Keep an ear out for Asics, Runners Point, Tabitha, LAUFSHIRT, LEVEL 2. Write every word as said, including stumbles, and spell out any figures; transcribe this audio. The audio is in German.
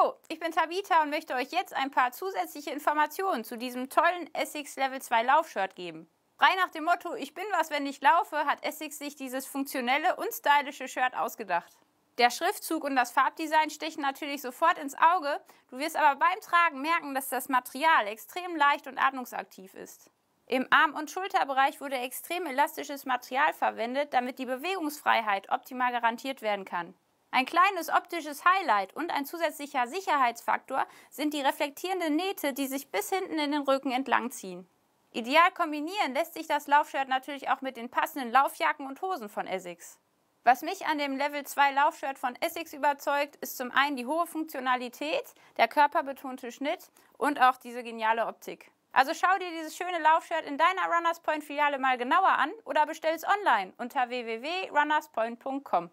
Hallo, ich bin Tabitha und möchte euch jetzt ein paar zusätzliche Informationen zu diesem tollen Asics Level zwei Laufshirt geben. Frei nach dem Motto, ich bin was, wenn ich laufe, hat Asics sich dieses funktionelle und stylische Shirt ausgedacht. Der Schriftzug und das Farbdesign stechen natürlich sofort ins Auge, du wirst aber beim Tragen merken, dass das Material extrem leicht und atmungsaktiv ist. Im Arm- und Schulterbereich wurde extrem elastisches Material verwendet, damit die Bewegungsfreiheit optimal garantiert werden kann. Ein kleines optisches Highlight und ein zusätzlicher Sicherheitsfaktor sind die reflektierenden Nähte, die sich bis hinten in den Rücken entlang ziehen. Ideal kombinieren lässt sich das Laufshirt natürlich auch mit den passenden Laufjacken und Hosen von Asics. Was mich an dem Level zwei Laufshirt von Asics überzeugt, ist zum einen die hohe Funktionalität, der körperbetonte Schnitt und auch diese geniale Optik. Also schau dir dieses schöne Laufshirt in deiner Runners Point Filiale mal genauer an oder bestell es online unter w w w punkt runners point punkt com.